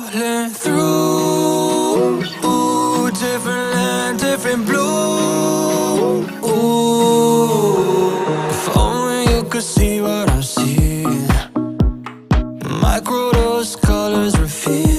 Falling through, ooh, different land, different blue, ooh. If only you could see what I'm seeing. Microdose colors reveal.